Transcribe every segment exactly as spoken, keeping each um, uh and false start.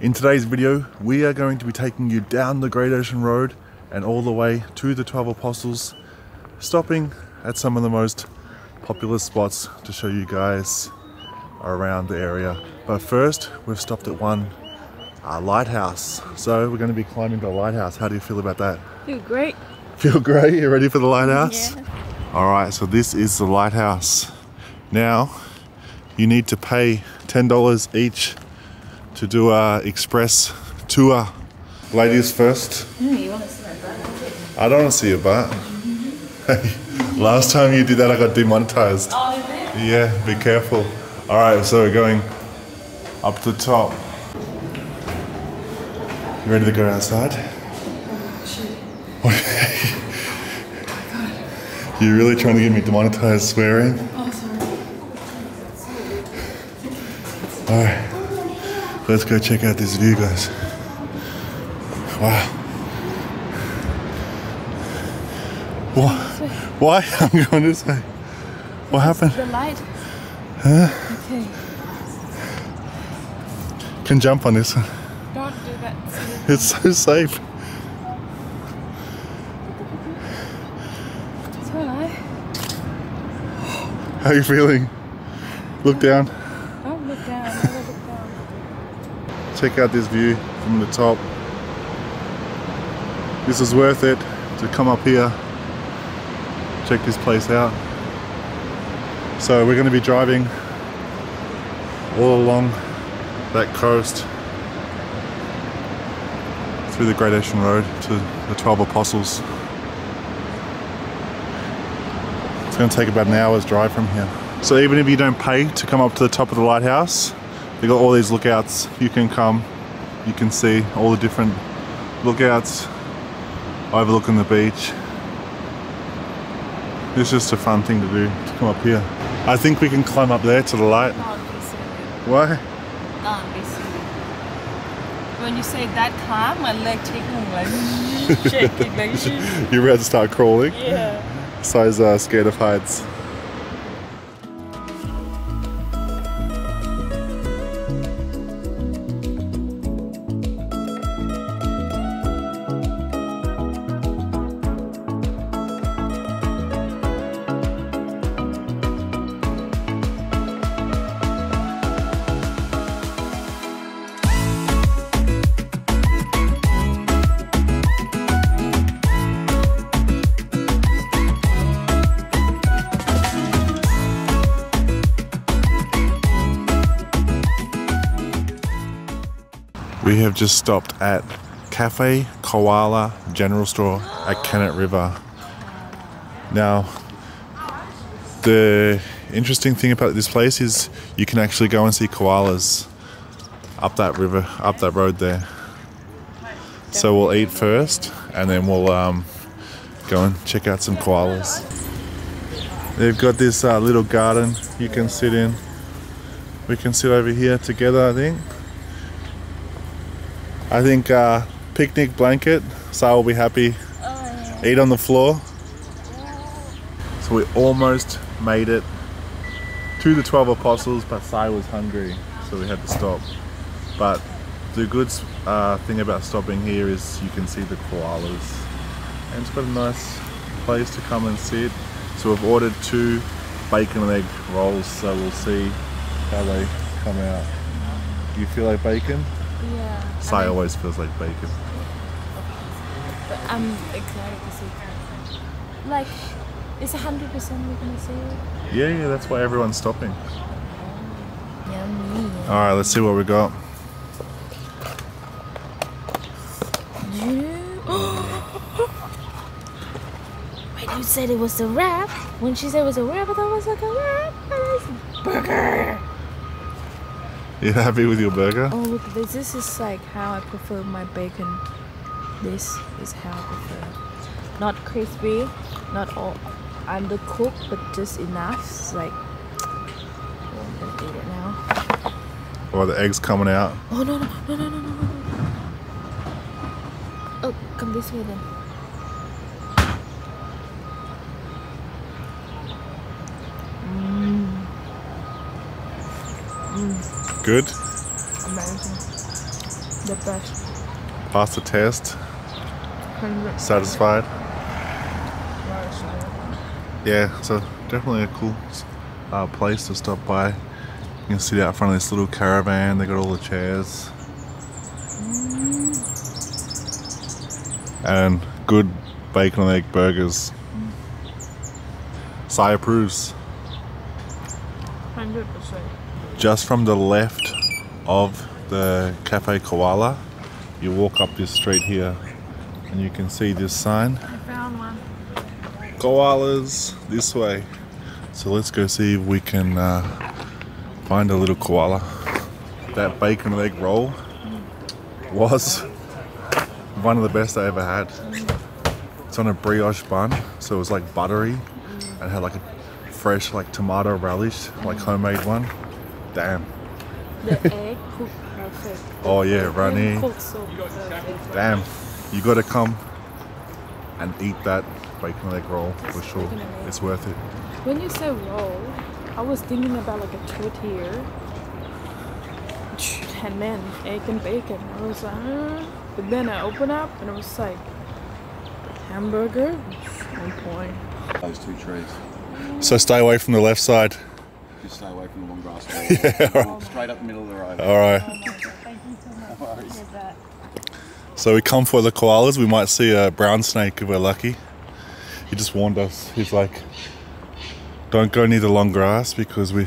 In today's video, we are going to be taking you down the Great Ocean Road and all the way to the Twelve Apostles, stopping at some of the most popular spots to show you guys around the area. But first, we've stopped at one uh, lighthouse. So we're going to be climbing the lighthouse. How do you feel about that? Feel great. Feel great? You ready for the lighthouse? Yeah. All right, so this is the lighthouse. Now, you need to pay ten dollars each to do an express tour. Ladies first. Mm, you want to see my butt? I don't want to see your butt. Mm-hmm. Last time you did that, I got demonetized. Oh, is it? Yeah, be careful. All right, so we're going up to the top. You ready to go outside? Oh, shit. Oh, God. You're really trying to get me demonetized swearing? Oh, sorry. All right. Let's go check out this view, guys. Wow. What? Why? I'm going this way. What happened? The light. Huh? Okay. Can jump on this one. Don't do that. It's so safe. It's all right. How are you feeling? Look down. Check out this view from the top. This is worth it to come up here, check this place out. So we're going to be driving all along that coast through the Great Ocean Road to the Twelve Apostles. It's going to take about an hour's drive from here. So even if you don't pay to come up to the top of the lighthouse, they got all these lookouts. You can come, you can see all the different lookouts overlooking the beach. It's just a fun thing to do, to come up here. I think we can climb up there to the light. Why? When you say that calm, my leg taking shaking like shaking. You're about to start crawling? Yeah. Size uh, scared of heights. We have just stopped at Cafe Koala General Store at Kennett River. Now, the interesting thing about this place is you can actually go and see koalas up that river, up that road there. So we'll eat first and then we'll um, go and check out some koalas. They've got this uh, little garden you can sit in. We can sit over here together, I think. I think uh, picnic blanket, Sai will be happy. Oh, yeah. Eat on the floor. So we almost made it to the Twelve Apostles, but Sai was hungry, so we had to stop. But the good uh, thing about stopping here is you can see the koalas. And it's got a nice place to come and sit. So we've ordered two bacon and egg rolls, so we'll see how they come out. Do you feel like bacon? Yeah. Sai um, always feels like bacon. But I'm excited to see it. Like, it's one hundred percent we're gonna see it. Yeah, yeah, that's why everyone's stopping. Yummy. Alright, let's see what we got. Wait, you said it was a wrap. When she said it was a wrap, I thought it was like a wrap. It's a burger. You happy with your burger? Oh, look at this. This is like how I prefer my bacon. This is how I prefer. Not crispy, not all undercooked, but just enough. It's like, oh, I'm going to eat it now. Oh, the egg's coming out. Oh, no, no, no, no, no, no, no. Oh, come this way then. Mmm. Mmm. Good? Amazing. The best. Passed the test. one hundred percent. Satisfied. Yeah, so definitely a cool uh, place to stop by. You can sit out in front of this little caravan. They got all the chairs. Mm. And good bacon and egg burgers. Mm. Sai approves. one hundred percent. Just from the left of the Cafe Koala, you walk up this street here and you can see this sign. I found one. Koalas this way. So let's go see if we can uh, find a little koala. That bacon and egg roll was one of the best I ever had. It's on a brioche bun, so it was like buttery and had like a fresh like tomato relish, like homemade one. Damn. The egg cooked perfect. Oh yeah, Rani. So damn, you gotta come and eat that bacon egg roll for sure. It's worth it. When you say roll, I was thinking about like a tortilla. And then egg and bacon. I was like, uh, but then I opened up and it was like hamburger. One point. Those two trees. So stay away from the left side. Just stay away from the long grass. Yeah, right. Straight up the middle of the road. All right. Oh, no. Thank you so much. No worries. So we come for the koalas. We might see a brown snake if we're lucky. He just warned us. He's like, don't go near the long grass because we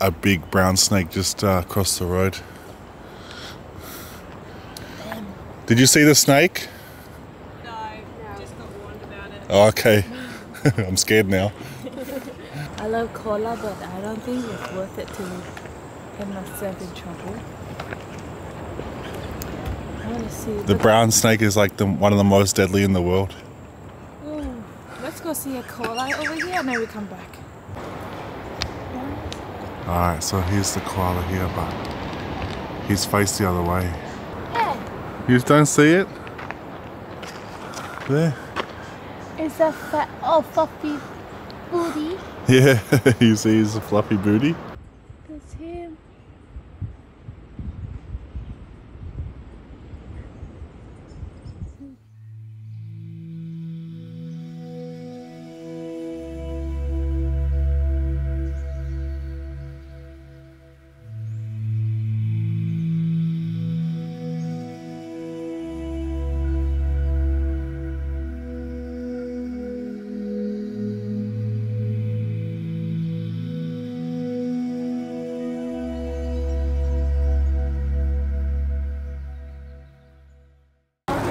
a big brown snake just uh, crossed the road. Um, Did you see the snake? No, no. Just got warned about it. Oh, okay. I'm scared now. I love koala, but I don't think it's worth it to get myself in trouble. I want to see the brown snake is like the, one of the most deadly in the world. Ooh, let's go see a koala over here and then we come back. Alright, so here's the koala here, but he's faced the other way. Yeah. You don't see it? There. It's a fat, oh, fluffy booty. Yeah, you see his fluffy booty? That's him.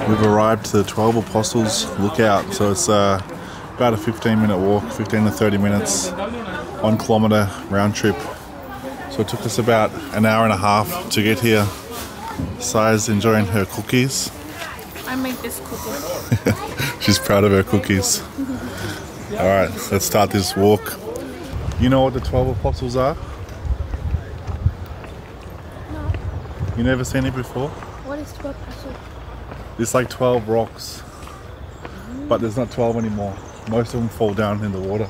We've arrived to the Twelve Apostles lookout, so it's uh, about a fifteen minute walk, fifteen to thirty minutes, one kilometre round trip. So it took us about an hour and a half to get here. Sai's enjoying her cookies. I made this cookie. She's proud of her cookies. Alright, let's start this walk. You know what the Twelve Apostles are? No. You never seen it before? What is Twelve Apostles? It's like twelve rocks, but there's not twelve anymore. Most of them fall down in the water.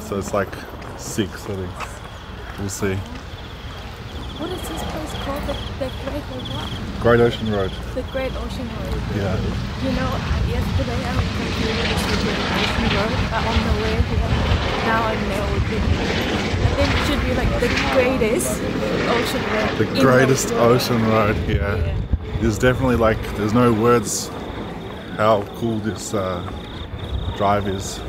So it's like six, I think. We'll see. What is this place called? The, the Great Ocean Road? Great Ocean Road. The Great Ocean Road. Yeah. You know, yesterday I was confused with the Great Ocean Road, but on the way here, now I know it would be. I think it should be like the greatest ocean road. The greatest ocean road, yeah. yeah. There's definitely like, there's no words how cool this uh, drive is.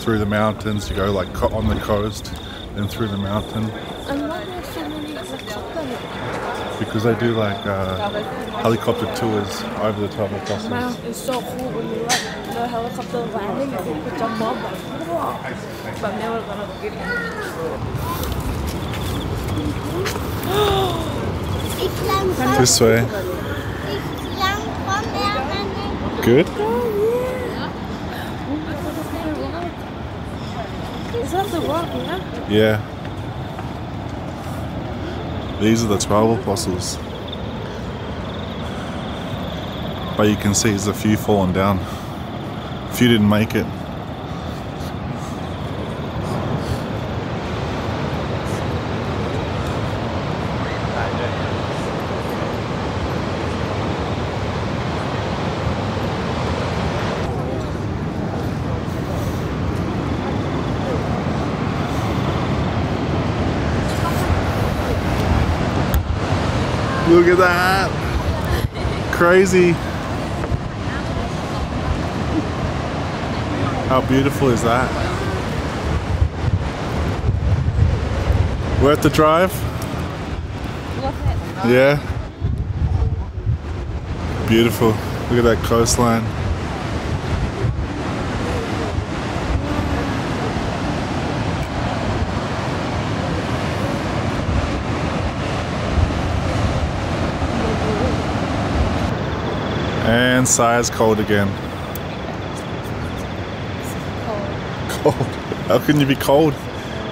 Through the mountains, you go like co on the coast, then through the mountain. And why there's so many helicopters? Because they do like uh, helicopter tours over the top of Brussels. Wow, it's so cool when you like the helicopter landing, you put your mob like, whoa. But now we're gonna give them. This way. Good? Is that the rock, yeah? Yeah. These are the Twelve Apostles. But you can see there's a few fallen down. A few didn't make it. Look at that. Crazy. How beautiful is that? Worth the drive? Yeah. Beautiful. Look at that coastline. And Sire's cold again. Cold. How can you be cold?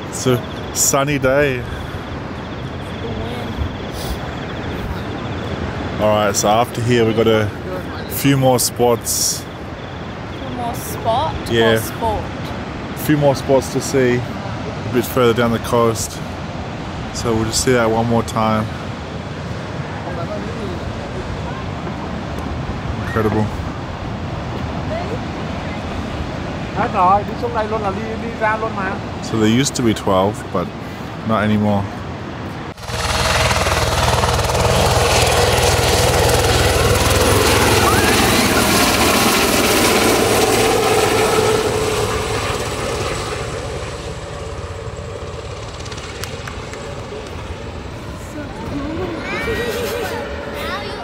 It's a sunny day. Alright, so after here we got a few more spots. Few more spot? Yeah. Or sport? A few more spots to see a bit further down the coast. So we'll just see that one more time. Incredible. So there used to be twelve, but not anymore.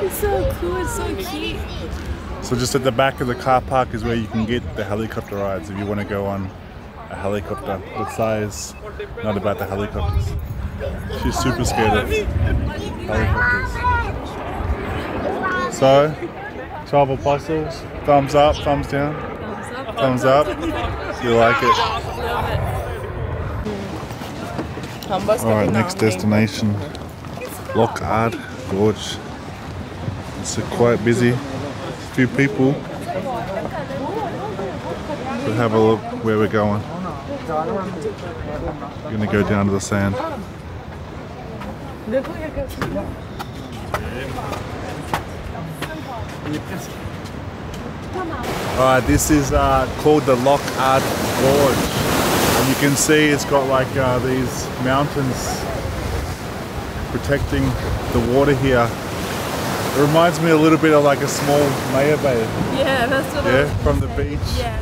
It's so cool, it's so cute. So just at the back of the car park is where you can get the helicopter rides if you want to go on a helicopter. The size, not about the helicopters. She's super scared of helicopters. So, Twelve Apostles, thumbs up, thumbs down, thumbs up. You like it? Alright, next destination, Loch Ard Gorge. It's quite busy, few people. We'll have a look where we're going. We're going to go down to the sand. Alright, this is uh, called the Loch Ard Gorge. And you can see it's got like uh, these mountains protecting the water here. It reminds me a little bit of like a small Maya Bay. Yeah, that's what yeah, I was from the say. Beach. Yeah.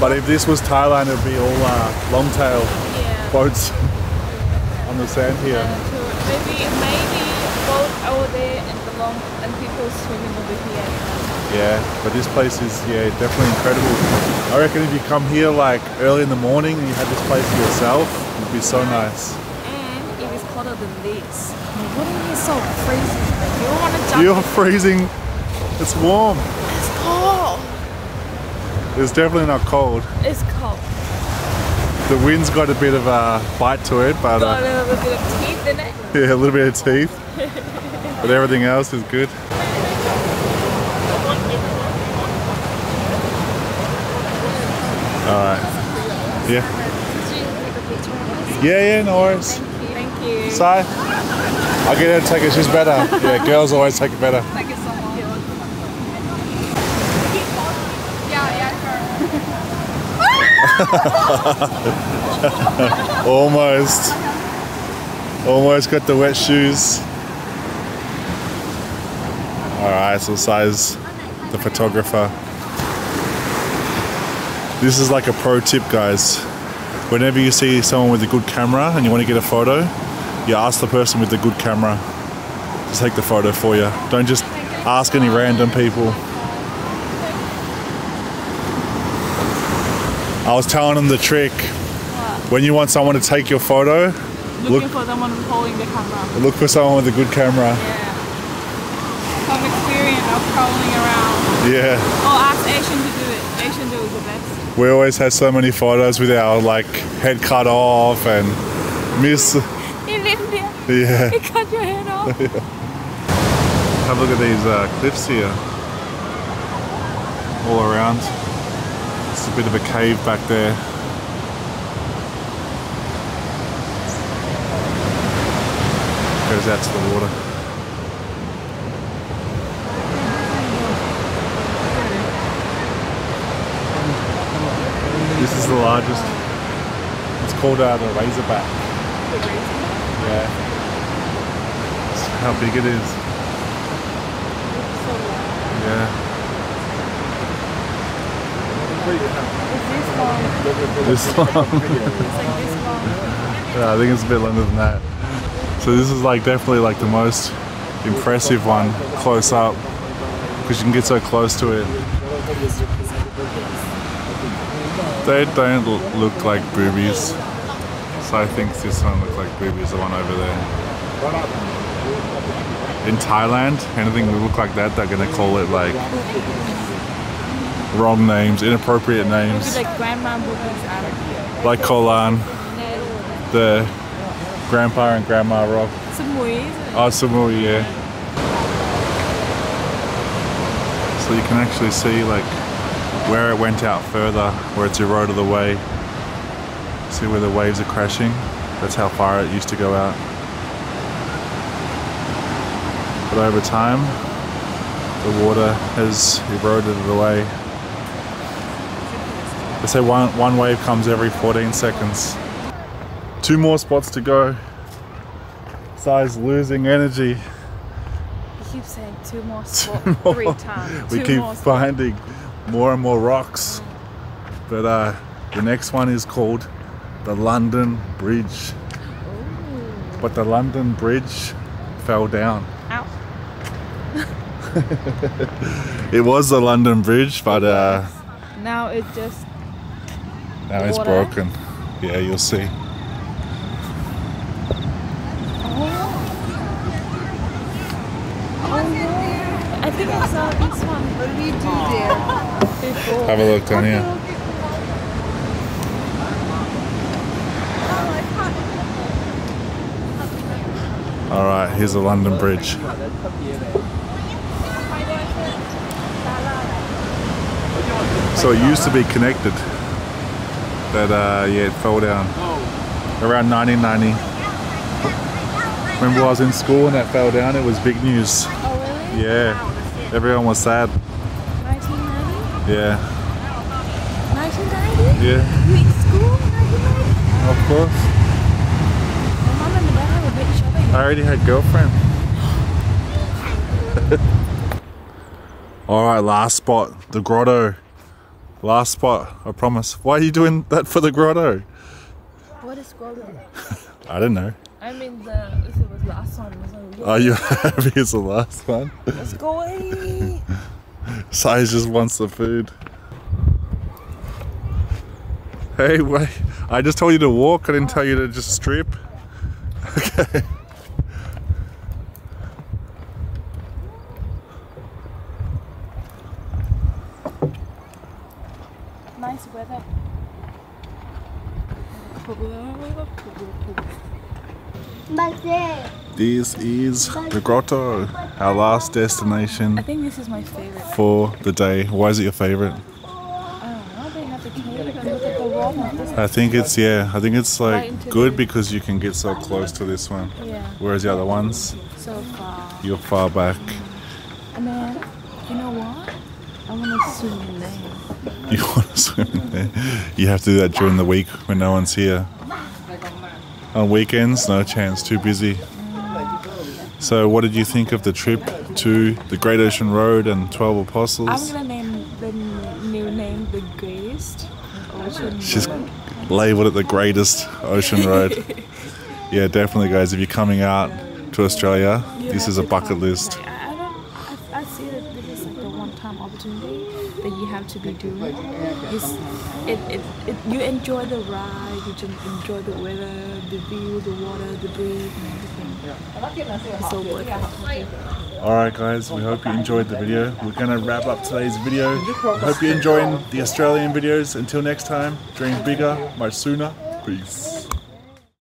But if this was Thailand, it would be all uh, long-tail yeah. boats on the sand here. Yeah, maybe maybe boat over there and the long and people swimming over here. Yeah, but this place is yeah definitely incredible. I reckon if you come here like early in the morning and you had this place to yourself, it would be so yeah. nice. And it is colder than this. What are you so crazy? You don't want to jump. You're freezing. It's warm. It's cold. It's definitely not cold. It's cold. The wind's got a bit of a bite to it, but got a little bit of teeth in it. Yeah, a little bit of teeth. But everything else is good. All right. Yeah. Did you take a picture of us? Yeah, yeah, no worries. Thank you. Thank you. Sai. I'll get her to take it, she's better. Yeah, girls always take it better. Take it so long. Yeah, yeah, Almost. Almost got the wet shoes. Alright, so Sai's the photographer. This is like a pro tip, guys. Whenever you see someone with a good camera and you want to get a photo, you ask the person with the good camera to take the photo for you. Don't just ask any random people. I was telling them the trick. What? When you want someone to take your photo, Looking look for someone holding the camera. Look for someone with a good camera. Yeah. Some experience of crawling around. Yeah. Or ask Asian to do it. Asian do is the best. We always have so many photos with our like head cut off and miss. Yeah. You cut your head off. Yeah. Have a look at these uh, cliffs here. All around. It's a bit of a cave back there. Goes out to the water. This is the largest. It's called uh, the Razorback. The Razorback? Yeah. How big it is. Yeah. It's this long. This long. It's like this long. Yeah, I think it's a bit longer than that. So this is like definitely like the most impressive one close up, because you can get so close to it. They don't look like boobies, so I think this one looks like boobies, the one over there. In Thailand, anything that look like that, they're gonna call it like wrong names, inappropriate names. Like grandma boobies out of here. Like Kolan, the grandpa and grandma rock. Samui. Oh, Samui, yeah. So you can actually see like where it went out further, where it's eroded away. See where the waves are crashing? That's how far it used to go out. But over time, the water has eroded it away. They say one, one wave comes every fourteen seconds. Two more spots to go. Sai's losing energy. We keep saying two more spots, three times. We keep finding more and more rocks, but uh, the next one is called the London Bridge. Ooh. But the London Bridge fell down. Ow. It was the London Bridge, but uh, now it just now water. It's broken. Yeah, you'll see. I think I saw this one. What did we do there before? Have a look down here. All right, here's the London Bridge. So it used to be connected, but uh, yeah, it fell down around nineteen ninety. Remember, I was in school and that fell down. It was big news. Oh really? Yeah. Everyone was sad. nineteen ninety? Yeah. nineteen ninety? Yeah. You in school? nineteen ninety? Of course. My mum and my dad were a bit shopping. I already had a girlfriend. Alright, last spot. The grotto. Last spot, I promise. Why are you doing that for the grotto? What is grotto? I don't know. I mean, the, if it was last one, it was on the... Are you happy it's the last one? Let's go away! Sai just wants the food. Hey, wait. I just told you to walk, I didn't tell you to just strip. Okay. Nice weather. This is the grotto, our last destination. I think this is my favorite for the day. Why is it your favorite? I don't know. They have the cave and look at the walnut. I think it's yeah. I think it's like good because you can get so close to this one. Yeah. Whereas the other ones, so far. You're far back. And then, you know what? I want to swim in there. You want to swim in there? You have to do that during the week when no one's here. On weekends, no chance, too busy. So what did you think of the trip to the Great Ocean Road and Twelve Apostles? I'm gonna name the new name the Greatest Ocean She's Road. She's labelled it the Greatest Ocean Road. Yeah, definitely guys, if you're coming out to Australia, you this is a bucket come. list. Like, I, don't, I, I see that this is like the one-time opportunity that you have to be doing. It's, it, it, it, you enjoy the ride, you enjoy the weather, the view, the water, the breeze and everything. It's all worth it. Alright guys, we hope you enjoyed the video. We're going to wrap up today's video. We hope you're enjoying the Australian videos. Until next time, dream bigger, much sooner. Peace.